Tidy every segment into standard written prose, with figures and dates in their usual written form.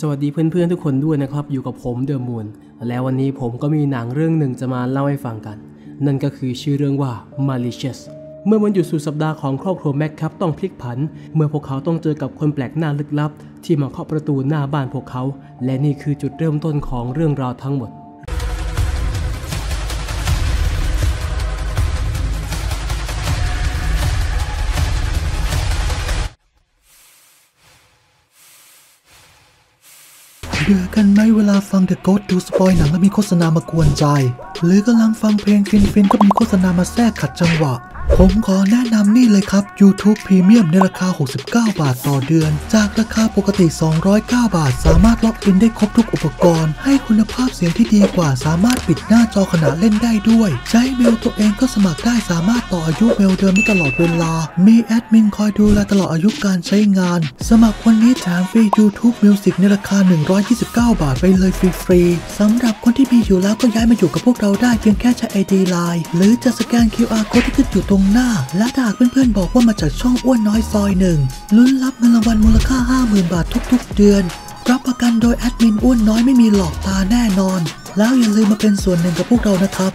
สวัสดีเพื่อนๆทุกคนด้วยนะครับอยู่กับผมเดอะมูนและวันนี้ผมก็มีหนังเรื่องหนึ่งจะมาเล่าให้ฟังกันนั่นก็คือชื่อเรื่องว่า Malicious เมื่อวันหยุดสุดสัปดาห์ของครอบครัวแม็กครับต้องพลิกผันเมื่อพวกเขาต้องเจอกับคนแปลกหน้าลึกลับที่มาเคาะประตูหน้าบ้านพวกเขาและนี่คือจุดเริ่มต้นของเรื่องราวทั้งหมดเบื่อกันไหมเวลาฟัง The Ghost ดูสปอยหนังแล้วมีโฆษณามากวนใจหรือกำลังฟังเพลงฟินๆก็มีโฆษณามาแทรกขัดจังหวะผมขอแนะนำนี่เลยครับ YouTube Premium ในราคา69บาทต่อเดือนจากราคาปกติ209บาทสามารถล็อกอินได้ครบทุกอุปกรณ์ให้คุณภาพเสียงที่ดีกว่าสามารถปิดหน้าจอขณะเล่นได้ด้วยใช้เมลตัวเองก็สมัครได้สามารถต่ออายุเมลเดิมได้ตลอดเวลามีแอดมินคอยดูแลตลอดอายุการใช้งานสมัครวันนี้แถมฟรี YouTube Music ในราคา129บาทไปเลยฟรีๆสำหรับคนที่มีอยู่แล้วก็ย้ายมาอยู่กับพวกเราได้เพียงแค่ใช้ ID Line หรือจะสแกน QR Code ที่ขึ้นอยู่ตรงหน้าและถ้าหากเพื่อนๆบอกว่ามาจากช่องอ้วนน้อยซอย1ลุ้นรับเงินรางวัลมูลค่า 50,000 บาททุกๆเดือนรับประกันโดยแอดมินอ้วนน้อยไม่มีหลอกตาแน่นอนแล้วอย่าลืมมาเป็นส่วนหนึ่งกับพวกเรานะครับ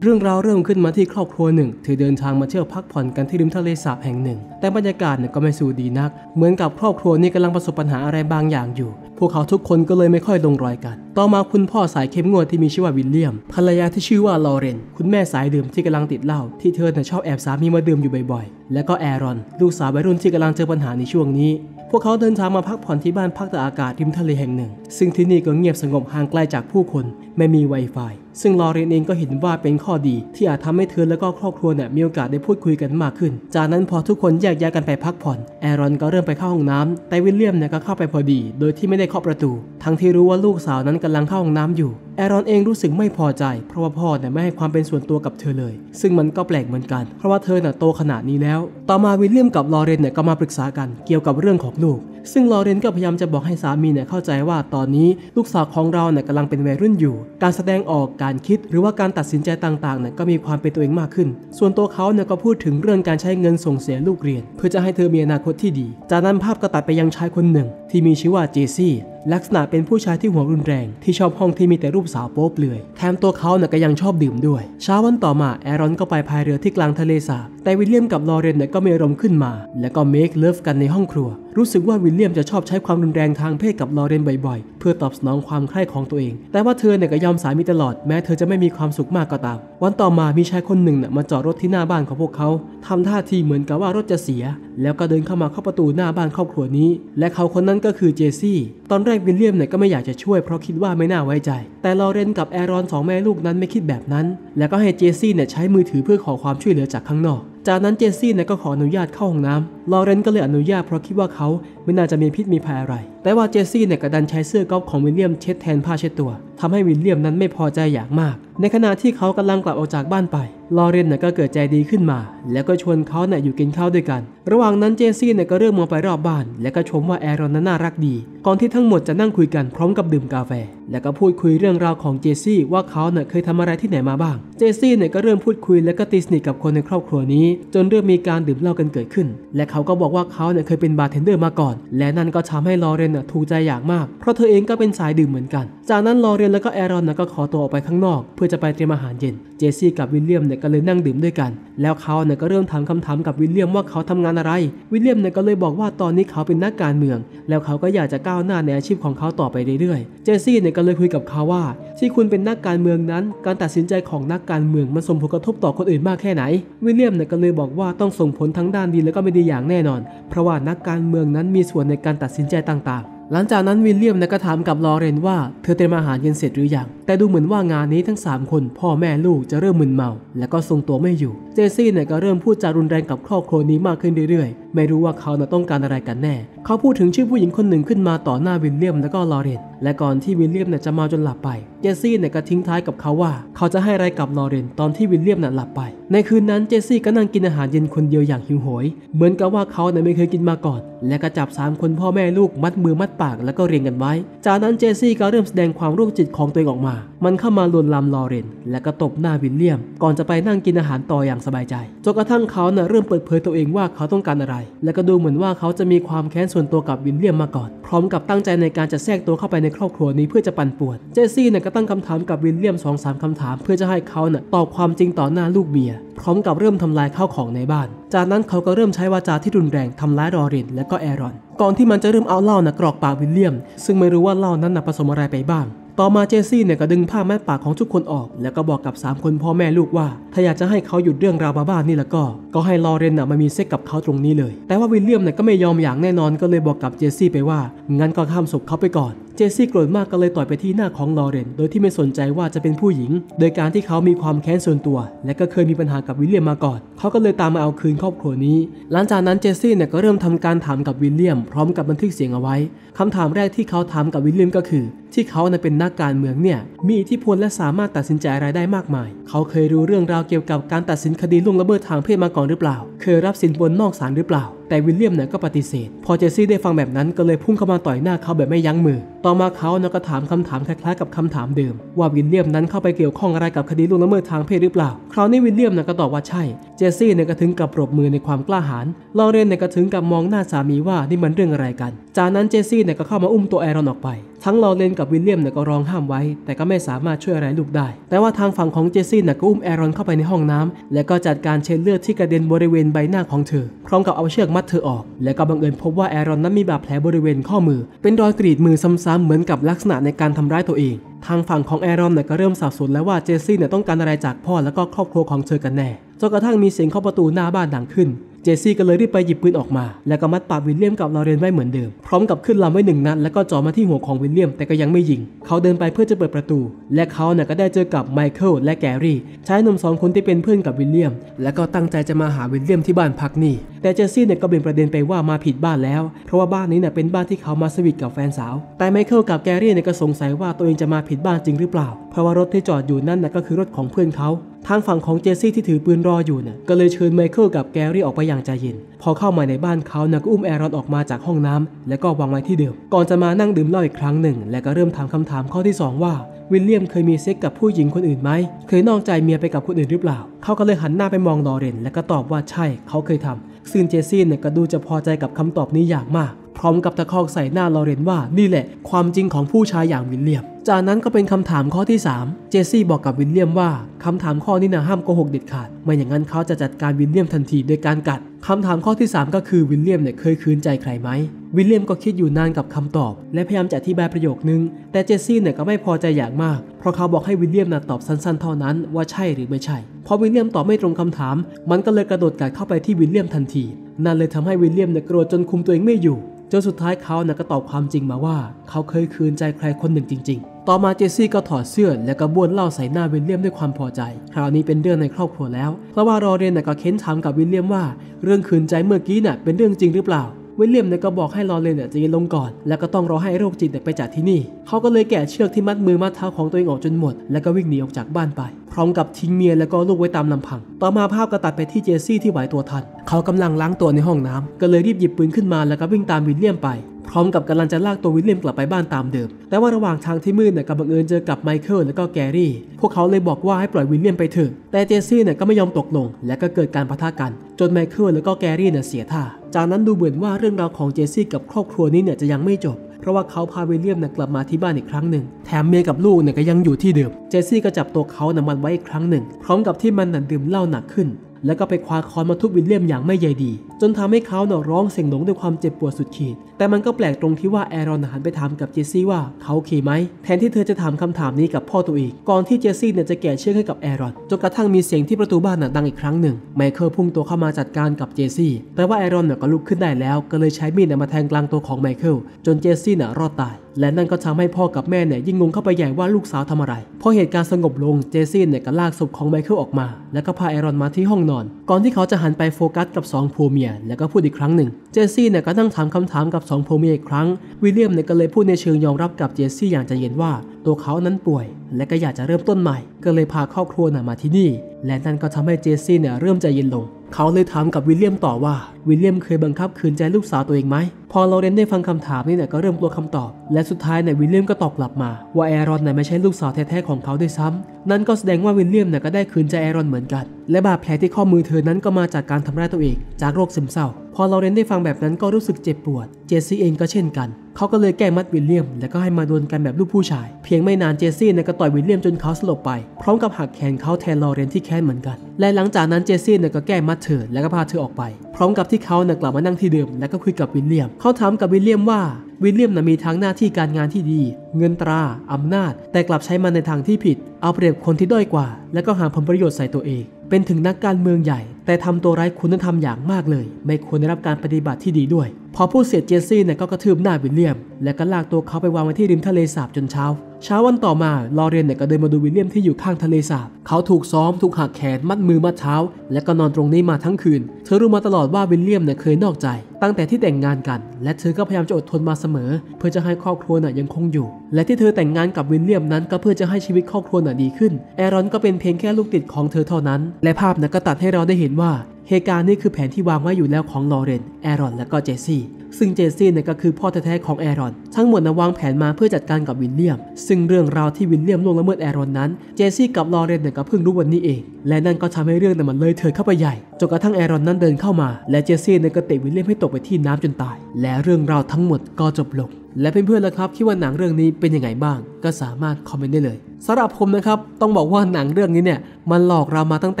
เรื่องราวเริ่มขึ้นมาที่ครอบครัวหนึ่งเธอเดินทางมาเที่ยวพักผ่อนกันที่ริมทะเลสาบแห่งหนึ่งแต่บรรยากาศก็ไม่สู้ดีนักเหมือนกับครอบครัวนี้กำลังประสบปัญหาอะไรบางอย่างอยู่พวกเขาทุกคนก็เลยไม่ค่อยลงรอยกันต่อมาคุณพ่อสายเข้มงวดที่มีชื่อว่าวิลเลียมภรรยาที่ชื่อว่าลอเรนคุณแม่สายดื่มที่กำลังติดเหล้าที่เธอชอบแอบสามีมาดื่มอยู่บ่อยๆและก็แอรอนลูกสาววัยรุ่นที่กำลังเจอปัญหาในช่วงนี้พวกเขาเดินทางมาพักผ่อนที่บ้านพักตากอากาศริมทะเลแห่งหนึ่งซึ่งที่นี่ก็เงียบสงบห่างไกลจากผู้คนไม่มี Wi-Fi ซึ่งลอเรนเองก็เห็นว่าเป็นข้อดีที่อาจทำให้เธอและก็ครอบครัวมีโอกาสได้พูดคุยกันมากขึ้นจากนั้นพอทุกคนแยกย้ายกันไปพักผ่อนแอรอนก็เริ่มไปเข้าห้องน้ำแต่วิลเลียมก็เข้าไปพอดีโดยที่ไม่ได้เคาะประตูทั้งที่รู้ว่าลูกสาวนั้นกำลังเข้าห้องน้ำอยู่แอรอนเองรู้สึกไม่พอใจเพราะว่าพ่อไม่ให้ความเป็นส่วนตัวกับเธอเลยซึ่งมันก็แปลกเหมือนกันเพราะว่าเธอโตขนาดนี้แล้วต่อมาวิลเลียมกับลอเรนก็มาปรึกษากันเกี่ยวกับเรื่องของลูกซึ่งลอเรนก็พยายามจะบอกให้สามีเข้าใจว่าตอนนี้ลูกสาวของเรากำลังเป็นวัยรุ่นอยู่การแสดงออกการคิดหรือว่าการตัดสินใจต่างๆก็มีความเป็นตัวเองมากขึ้นส่วนตัวเขาก็พูดถึงเรื่องการใช้เงินส่งเสียลูกเรียนเพื่อจะให้เธอมีอนาคตที่ดีจากนั้นภาพก็ตัดไปยังชายคนหนึ่งที่มีชื่อว่าเจซี่ลักษณะเป็นผู้ชายที่หัวรุนแรงที่ชอบห้องที่มีแต่รูปสาวโป๊เปลือยแถมตัวเขาก็ยังชอบดื่มด้วยเช้าวันต่อมาแอรอนก็ไปพายเรือที่กลางทะเลสาบแต่วิลเลียมกับลอเรนก็มีอารมณ์ขึ้นมาและก็เมคเลิฟกันในห้องครัวรู้สึกว่าวิลเลียมจะชอบใช้ความรุนแรงทางเพศกับลอเรนบ่อยๆเพื่อตอบสนองความใคร่ของตัวเองแต่ว่าเธอก็ยอมสามีตลอดแม้เธอจะไม่มีความสุขมากก็ตามวันต่อมามีชายคนหนึ่งมาจอดรถที่หน้าบ้านของพวกเขาทำท่าทีเหมือนกับว่ารถจะเสียแล้วก็เดินเข้ามาเคาะประตูหน้าบ้านครอบครัวนี้และเขาคนนั้นก็คือเจซี่ตอนแรกวิลเลียมก็ไม่อยากจะช่วยเพราะคิดว่าไม่น่าไว้ใจแต่ลอเรนกับแอรอนสองแม่ลูกนั้นไม่คิดแบบนั้นแล้วก็ให้เจซี่ใช้มือถือเพื่อขอความช่วยเหลือจากข้างนอกจากนั้นเจซี่ก็ขออนุญาตเข้าห้องน้ำลอเรนก็เลยอนุญาตเพราะคิดว่าเขาไม่น่าจะมีพิษมีภัยอะไรแต่ว่าเจซี่ก็ดันใช้เสื้อก๊อปของวิลเลียมเช็ดแทนผ้าเช็ดตัวทำให้วิลเลียมนั้นไม่พอใจอย่างมากในขณะที่เขากำลังกลับออกจากบ้านไปลอเรนก็เกิดใจดีขึ้นมาแล้วก็ชวนเขาอยู่กินข้าวด้วยกันระหว่างนั้นเจซี่ก็เริ่มมองไปรอบบ้านและก็ชมว่าแอรอนน่ารักดีก่อนที่ทั้งหมดจะนั่งคุยกันพร้อมกับดื่มกาแฟและก็พูดคุยเรื่องราวของเจซี่ว่าเขาเคยทำอะไรที่ไหนมาบ้างเจซี่ก็เริ่มพูดคุยและก็ตีสนิทกับคนในครอบครัวนี้จนเริ่มมีการดื่มเหล้ากันเกิดขึ้นและเขาก็บอกว่าเขาเคยเป็นบาร์เทนเดอร์มาก่อนและนั่นก็ทำให้ลอเรนถูกใจอย่างมากเพราะเธอเองก็เป็นสายดื่มเหมือนกันจากนั้นลอเรนและก็แอรอนก็ขอตัวออกไปข้างนอกเพื่อจะไปเตรียมอาหารเย็นเจซี่กับวิลเลียมก็เลยนั่งดื่มด้วยกันแล้วเขาก็เริ่มถามคำถามกับวิลเลียมว่าเขาทำงานอะไรวิลเลียมก็เลยบอกว่าตอนนี้เขาเป็นนักการเมืองแล้วเขาก็อยากจะก้าวหน้าในอาชีพของเขาต่อไปเรื่อยๆเจซี่ก็เลยคุยกับเขาว่าที่คุณเป็นนักการเมืองนั้นการตัดสินใจของนักการเมืองมันส่งผลกระทบต่อคนอื่นมากแค่ไหนวิลเลียมก็เลยบอกว่าต้องส่งผลทั้งด้านดีและก็ไม่ดีอย่างแน่นอนเพราะว่านักการเมืองนั้นมีส่วนในการตัดสินใจต่างๆหลังจากนั้นวิลเลียมก็ถามกับลอเรนว่าเธอเตรียมอาหารเย็นเสร็จหรือยังแต่ดูเหมือนว่างานนี้ทั้ง3คนพ่อแม่ลูกจะเริ่มมึนเมาและก็ทรงตัวไม่อยู่เจซี่ก็เริ่มพูดจารุนแรงกับครอบครัวนี้มากขึ้นเรื่อยๆ ไม่รู้ว่าเขาต้องการอะไรกันแน่เขาพูดถึงชื่อผู้หญิงคนหนึ่งขึ้นมาต่อหน้าวิลเลียมและก็ลอเรนและก่อนที่วิลเลียมจะเมาจนหลับไปเจสซี่ก็ทิ้งท้ายกับเขาว่าเขาจะให้อะไรกับลอเรนตอนที่วิลเลียมหลับไปในคืนนั้นเจสซี่ก็นั่งกินอาหารเย็นคนเดียวอย่างหิวโหยเหมือนกับว่าเขาไม่เคยกินมาก่อนและก็จับ3คนพ่อแม่ลูกมัดมือมัดปากแล้วก็เรียงกันไว้จากนั้นเจสซี่ก็เริ่มแสดงความโรคจิตของตัวเองออกมามันเข้ามาลวนลามลอเรนและก็ตบหน้าวิลเลียมก่อนจะไปนั่งกินอาหารต่ออย่างสบายใจจนกระทั่งเขาเริ่มเปิดเผยตัวเองว่าเขาต้องการอะไรและก็ดูเหมือนว่าเขาจะมีความแค้นส่วนตัวกับวิลเลียมมาก่อนพร้อมกับตั้งใจในการจะแทรกตัวเข้าไปในครอบครัวนี้เพื่อจะปั่นป่วนเจสซี่ก็ตั้งคำถามกับวิลเลียม 2-3 คำถามเพื่อจะให้เขาตอบความจริงต่อหน้าลูกเมียพร้อมกับเริ่มทำลายข้าวของในบ้านจากนั้นเขาก็เริ่มใช้วาจาที่รุนแรงทำร้ายลอเรนและก็แอรอนก่อนที่มันจะเริ่มเอาเหล้ากรอกปากวิลเลียมซึ่งไม่รู้ว่าเหล้านั้นผสมอะไรไปบ้างต่อมาเจสซี่ก็ดึงผ้ามัดปากของทุกคนออกแล้วก็บอกกับ3คนพ่อแม่ลูกว่าถ้าอยากจะให้เขาหยุดเรื่องราวบ้าๆนี่แล้วก็ให้ลอเรนมามีเซ็กกับเขาตรงนี้เลยแต่ว่าวิลเลียมก็ไม่ยอมอย่างแน่นอนก็เลยบอกกับเจสซี่ไปว่างั้นก็ข้ามศพเขาไปก่อนเจสซี่โกรธมากก็เลยต่อยไปที่หน้าของลอเรนโดยที่ไม่สนใจว่าจะเป็นผู้หญิงโดยการที่เขามีความแค้นส่วนตัวและก็เคยมีปัญหากับวิลเลียมมาก่อนเขาก็เลยตามมาเอาคืนครอบครัวนี้หลังจากนั้นเจสซี่ก็เริ่มทำการถามกับวิลเลียมพร้อมกับบันทึกเสียงเอาไว้คำถามแรกที่เขาถามกับวิลเลียมก็คือที่เขาเป็นนักการเมืองเนี่ยมีอิทธิพลและสามารถตัดสินใจอะไรได้มากมายเขาเคยรู้เรื่องราวเกี่ยวกับการตัดสินคดีล่วงละเมิดทางเพศมาก่อนหรือเปล่าเคยรับสินบนนอกศาลหรือเปล่าแต่วิลเลียมก็ปฏิเสธพอเจสซี่ได้ฟังแบบนั้นก็เลยพุ่งเข้ามาต่อยหน้าเขาแบบไม่ยั้งมือต่อมาเขาก็ถามคำถามคล้ายๆกับคำถามเดิมว่าวิลเลียมนั้นเข้าไปเกี่ยวข้องอะไรกับคดีล่วงละเมิดทางเพศหรือเปล่าคราวนี้วิลเลียมก็ตอบว่าใช่เจสซี่ก็ถึงกับปรบมือในความกล้าหาญลอเรนก็ถึงกับมองหน้าสามีว่านี่มันเรื่องอะไรกันจากนั้นเจสซี่ก็เข้ามาอุ้มตัวแอรอนออกไปทั้งลอเรนกับวิลเลียมก็ร้องห้ามไว้แต่ก็ไม่สามารถช่วยอะไรลูกได้แต่ว่าทางฝั่งของเจสซี่ก็อุ้มแอรอนเข้าไปในห้องน้ำและก็จัดการเช็ดเลือดที่กระเด็นบริเวณใบหน้าของเธอพร้อมกับเอาเชือกมัดเธอออกและก็บังเอิญพบว่าแอรอนนั้นมีบาดแผลบริเวณข้อมือเป็นรอยกรีดมือซ้ำๆเหมือนกับลักษณะในการทำร้ายตัวเองทางฝั่งของแอรอนก็เริ่มสับสนแล้วว่าเจสซี่ต้องการอะไรจากพ่อและก็ครอบครัวของเธอกันแน่จนกระทั่งมีเสียงเคาะประตูหน้าบ้านดังขึ้นเจสซี่ก็เลยรีบไปหยิบปืนออกมาและก็มัดปากวิลเลียมกับลอเรนไว้เหมือนเดิมพร้อมกับขึ้นลำไว้1 นัดและก็จ่อมาที่หัวของวิลเลียมแต่ก็ยังไม่ยิงเขาเดินไปเพื่อจะเปิดประตูและเขาก็ได้เจอกับไมเคิลและแกรี่ชายหนุ่ม2 คนที่เป็นเพื่อนกับวิลเลียมและก็ตั้งใจจะมาหาวิลเลียมที่บ้านพักนี่แต่เจสซี่ก็เบี่ยงประเด็นไปว่ามาผิดบ้านแล้วเพราะว่าบ้านนี้เป็นบ้านที่เขามาสวีทกับแฟนสาวแต่ไมเคิลกับแกรี่ก็สงสัยว่าตัวเองจะมาผิดบ้านจริงหรือเปล่าเพราะว่ารถที่จอดอยู่นั่นก็คือรถของเพื่อนเขาทางฝั่งของเจสซี่ที่ถือปืนรออยู่ก็เลยเชิญไมเคิลกับแกรี่ออกไปอย่างใจเย็นพอเข้ามาในบ้านเขาก็อุ้มแอรอนออกมาจากห้องน้ำและก็วางไว้ที่เดิมก่อนจะมานั่งดื่มเหล้าอีกครั้งหนึ่งและก็เริ่มถามคำถามข้อที่2ว่าวิลเลียมเคยมีเซ็กกับผู้หญิงคนอื่นไหมเคยนอกใจเมียไปกับคนอื่นหรือเปล่าเขาก็เลยหันหน้าไปมองลอเรนและก็ตอบว่าใช่เขาเคยทำซึ่งเจสซี่ก็ดูจะพอใจกับคำตอบนี้อย่างมากพร้อมกับตะคอกใส่หน้าลอเรนว่านี่แหละความจริงของผู้ชายอย่างวิลเลียมจากนั้นก็เป็นคำถามข้อที่3เจสซี่บอกกับวิลเลียมว่าคำถามข้อนี้ห้ามโกหกเด็ดขาดไม่อย่างนั้นเขาจะจัดการวิลเลียมทันทีโดยการกัดคำถามข้อที่3ก็คือวิลเลียมเคยคืนใจใครไหมวิลเลียมก็คิดอยู่นานกับคำตอบและพยายามจะอธิบายประโยคนึงแต่เจสซี่ก็ไม่พอใจอย่างมากเพราะเขาบอกให้วิลเลียมตอบสั้นๆเท่านั้นว่าใช่หรือไม่ใช่พอวิลเลียมตอบไม่ตรงคำถามมันก็เลยกระโดดกัดเข้าไปที่วิลเลียมทันทีนั่นเลยทำให้วิลเลียมโกรธจนคุมตัวเองไม่อยู่จนสุดท้ายเขาก็ตอบความจริงมาว่าเขาเคยคืนใจใครคนหนึ่งจริงๆต่อมาเจสซี่ก็ถอดเสื้อและก็บ้วนเหล้าใส่หน้าวิลเลียมด้วยความพอใจคราวนี้เป็นเรื่องในครอบครัวแล้วเพราะว่ารอเรนก็เค้นถามกับวิลเลียมว่าเรื่องคืนใจเมื่อกี้เป็นเรื่องจริงหรือเปล่าวิลเลียมก็บอกให้ลอเรนใจเย็นลงก่อนแล้วก็ต้องรอให้โรคจิตไปจากที่นี่เขาก็เลยแกะเชือกที่มัดมือมัดเท้าของตัวเองออกจนหมดแล้วก็วิ่งหนีออกจากบ้านไปพร้อมกับทิ้งเมียและก็ลูกไว้ตามลำพังต่อมาภาพก็ตัดไปที่เจสซี่ที่ไหวตัวทันเขากำลังล้างตัวในห้องน้ำก็เลยรีบหยิบปืนขึ้นมาแล้วก็วิ่งตามวิลเลียมไปพร้อมกับกำลังจะลากตัววิลเลียมกลับไปบ้านตามเดิมแต่ว่าระหว่างทางที่มืดก็บังเอิญเจอกับไมเคิลและก็แกรี่พวกเขาเลยบอกว่าให้ปล่อยวิลเลียมไปเถอะแต่เจสซี่ก็ไม่ยอมตกลงและก็เกิดการปะทะกันจนไมเคิลและก็แกรี่เสียท่าจากนั้นดูเหมือนว่าเรื่องราวของเจสซี่กับครอบครัวนี้จะยังไม่จบเพราะว่าเขาพาวิลเลียมกลับมาที่บ้านอีกครั้งหนึ่งแถมเมียกับลูกก็ยังอยู่ที่เดิมเจสซี่ก็จับตัวเขามันไว้อีกครั้งหนึ่งพร้อมกับที่มันดื่มเหล้าหนักขึ้นแล้วก็ไปคว้าค้อนมาทุบวิลเลียมอย่างไม่ใยดีจนทำให้เขาร้องเสียงหลงด้วยความเจ็บปวดสุดขีด แต่มันก็แปลกตรงที่ว่าแอรอนหันไปถามกับเจสซี่ว่าเขาโอเคไหมแทนที่เธอจะถามคำถามนี้กับพ่อตัวเองก่อนที่เจสซี่เนี่ยจะแกะเชือกให้กับแอรอนจนกระทั่งมีเสียงที่ประตูบ้านดังอีกครั้งหนึ่งไมเคิลพุ่งตัวเข้ามาจัดการกับเจสซี่แต่ว่าแอรอนเนี่ยก็ลุกขึ้นได้แล้วก็เลยใช้มีดมาแทงกลางตัวของไมเคิลจนเจสซี่เนี่ยรอดตายและนั่นก็ทำให้พ่อกับแม่เนี่ยยิ่งงงเข้าไปใหญ่ว่าลูกสาวทำอะไรพอเหตุการณ์สงบลงเจสซี่เนี่ยก็ลากศพของไมเคิลออกมาแล้วก็พาแอรอนมาที่ห้องนอนก่อนที่เขาจะหันไปโฟกัสกับ2ผัวเมียแล้วก็พูดอีกครั้งหนึ่งเจสซี่เนี่ยก็นั่งถามคำถามกับ2ผัวเมียอีกครั้งวิลเลียมเนี่ยก็เลยพูดในเชิงยอมรับกับเจสซี่อย่างใจเย็นว่าตัวเขานั้นป่วยและก็อยากจะเริ่มต้นใหม่ก็เลยพาครอบครัวมาที่นี่และนั่นก็ทำให้เจสซี่เนี่ยเริ่มใจเย็นลงเขาเลยถามกับวิลเลียมต่อว่าวิลเลียมเคยบังคับขืนใจลูกสาวตัวเองไหมพอลอเรนซ์ได้ฟังคำถามนี่เนี่ยก็เริ่มกลัวคำตอบและสุดท้ายเนี่ยวิลเลียมก็ตอบกลับมาว่าแอรอนเนี่ยไม่ใช่ลูกสาวแท้ๆของเขาด้วยซ้ำนั่นก็แสดงว่าวิลเลียมเนี่ยก็ได้ขืนใจแอรอนเหมือนกันและบาดแผลที่ข้อมือเธอนั้นก็มาจากการทำร้ายตัวเองจากโรคซึมเศร้าพอลอเรนซ์ได้ฟังแบบนั้นก็รู้สึกเจ็บปวดเจสซี่เองก็เช่นกันเขาก็เลยแก้มัดวิลเลียมแล้วก็ให้มาดวลกันแบบลูกผู้ชายเพียงไม่นานเจสซี่เนี่ยก็ต่อยวิลเลียมจนเขาสลบไปพร้อมกับหักแขนเขาแทนลอเรนซ์ที่แค้นเหมือนกันและหลังจากนั้นเจสซี่เนี่ยก็แก้มัดเธอแล้วก็พาเธอออกไปพร้อมกับที่เขาเนี่ยกลับมานั่งที่เดิมแล้วก็คุยกับวิลเลียมเขาถามกับวิลเลียมว่าวิลเลียมมีทั้งหน้าที่การงานที่ดีเงินตราอำนาจแต่กลับใช้มันในทางที่ผิดเอาเปรียบคนที่ด้อยกว่าแล้วก็หาผลประโยชน์ใส่ตัวเองเป็นถึงนักการเมืองใหญ่แต่ทำตัวไร้คุณธรรมอย่างมากเลยไม่ควรได้รับการปฏิบัติที่ดีด้วยพอพูดเสร็จเจสซี่เนี่ยก็กระทืบหน้าวิลเลียมและก็ลากตัวเขาไปวางไว้ที่ริมทะเลสาบจนเช้าวันต่อมาลอเรนเนี่ยก็เดินมาดูวิลเลียมที่อยู่ข้างทะเลสาบเขาถูกซ้อมถูกหักแขนมัดมือมัดเท้าและก็นอนตรงนี้มาทั้งคืนเธอรู้มาตลอดว่าวิลเลียมเนี่ยเคยนอกใจตั้งแต่ที่แต่งงานกันและเธอก็พยายามจะอดทนมาเสมอเพื่อจะให้ครอบครัวน่ะยังคงอยู่และที่เธอแต่งงานกับวิลเลียมนั้นก็เพื่อจะให้ชีวิตครอบครัวน่ะดีขึ้นแอรอนก็เป็นเพียงแค่ลูกติดของเธอเท่านั้นและภาพนั้นก็ตัดให้เราได้เห็นว่าเหตุการณ์นี้คือแผนที่วางไว้อยู่แล้วของลอเรนซ์แอรอนและก็เจสซี่ซึ่งเจสซี่เนี่ยก็คือพ่อแท้ๆของแอรอนทั้งหมดวางแผนมาเพื่อจัดการกับวิลเลียมซึ่งเรื่องราวที่วิลเลียมล่วงละเมิดแอรอนนั้นเจสซี่กับลอเรนซ์เนี่ยก็เพิ่งรู้วันนี้เองและนั่นก็ทำให้เรื่องมันเลยเถิดเข้าไปใหญ่จนกระทั่งแอรอนนั้นเดินเข้ามาและเจสซี่เนี่ยก็เตะวิลเลียมให้ตกไปที่น้ำจนตายและเรื่องราวทั้งหมดก็จบลงและเพื่อนๆล่ะครับคิดว่าหนังเรื่องนี้เป็นยังไงบ้างก็สามารถคอมเมนต์ได้เลยสำหรับผมนะครับต้องบอกว่าหนังเรื่องนี้เนี่ยมันหลอกเรามาตั้งแ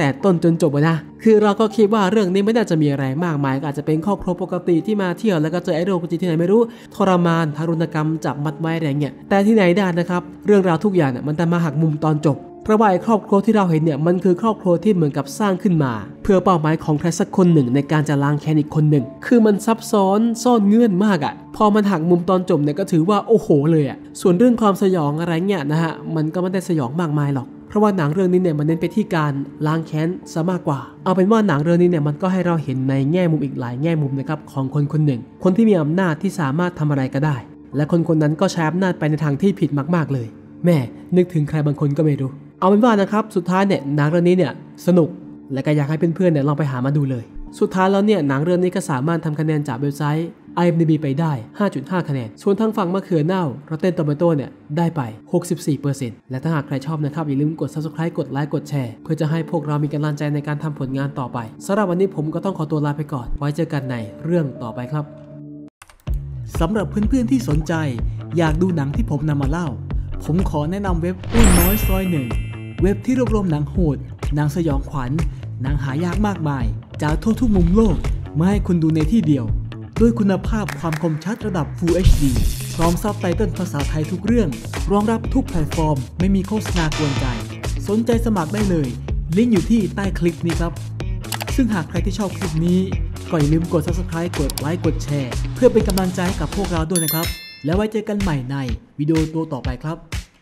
ต่ต้นจนจบเลยนะคือเราก็คิดว่าเรื่องนี้ไม่น่าจะมีอะไรมากมายอาจจะเป็นครอบครัวปกติที่มาเที่ยวแล้วก็เจอไอ้โรคจิตที่ไหนไม่รู้ทรมานทารุณกรรมจับมัดไว้อะไรเงี้ยแต่ที่ไหนได้นะครับเรื่องราวทุกอย่างเนี่ยมันแต่มาหักมุมตอนจบเพราะว่าไอ้ครอบครัวที่เราเห็นเนี่ยมันคือครอบครัวที่เหมือนกับสร้างขึ้นมาเพื่อเป้าหมายของใครสักคนหนึ่งในการจะล้างแค้นอีกคนหนึ่งคือมันซับซ้อนซ่อนเงื่อนมากอ่ะพอมันหักมุมตอนจบเนี่ยก็ถือว่าโอ้โหเลยอ่ะส่วนเรื่องความสยองอะไรเงี้ยนะฮะมันก็ไม่ได้สยองมากมายหรอกเพราะว่าหนังเรื่องนี้เนี่ยมันเน้นไปที่การล้างแค้นซะมากกว่าเอาเป็นว่าหนังเรื่องนี้เนี่ยมันก็ให้เราเห็นในแง่มุมอีกหลายแง่มุมนะครับของคนคนหนึ่งคนที่มีอำนาจที่สามารถทำอะไรก็ได้และคนคนนั้นก็ใช้อำนาจไปในทางที่ผิดมากๆเลยแม่นึกถึงใครบางคนก็ไม่รู้เอาเป็นว่านะครับสุดท้ายเนี่ยหนังเรื่องนี้เนี่ยสนุกและก็อยากให้เพื่อนๆเนี่ยลองไปหามาดูเลยสุดท้ายแล้วเนี่ยหนังเรื่องนี้ก็สามารถทำคะแนนจากเว็บไซต์ IMDB ไปได้ 5.5 คะแนนส่วนทางฝั่งมะเขือเน่า Rotten Tomato เนี่ยได้ไป 64% และถ้าหากใครชอบนะครับอย่าลืมกด Subscribe กดไลค์กดแชร์เพื่อจะให้พวกเรามีกำลังใจในการทำผลงานต่อไปสำหรับวันนี้ผมก็ต้องขอตัวลาไปก่อนไว้เจอกันในเรื่องต่อไปครับสำหรับเพื่อนๆที่สนใจอยากดูหนังที่ผมนำมาเล่าผมขอแนะนำเว็บอ้วนน้อยซอย1เว็บที่รวบรวมหนังโหดหนังสยองขวัญหนังหายากมากมายจากทั่วทุกมุมโลกมาให้คุณดูในที่เดียวด้วยคุณภาพความคมชัดระดับ Full HD พร้อมซับไตเติลภาษาไทยทุกเรื่องรองรับทุกแพลตฟอร์มไม่มีโฆษณากวนใจสนใจสมัครได้เลยลิงก์อยู่ที่ใต้คลิปนี้ครับซึ่งหากใครที่ชอบคลิปนี้ก็อย่าลืมกด Subscribe กดไลค์กดแชร์เพื่อเป็นกำลังใจกับพวกเราด้วยนะครับแล้วไว้เจอกันใหม่ในวิดีโอตัวต่อไปครับ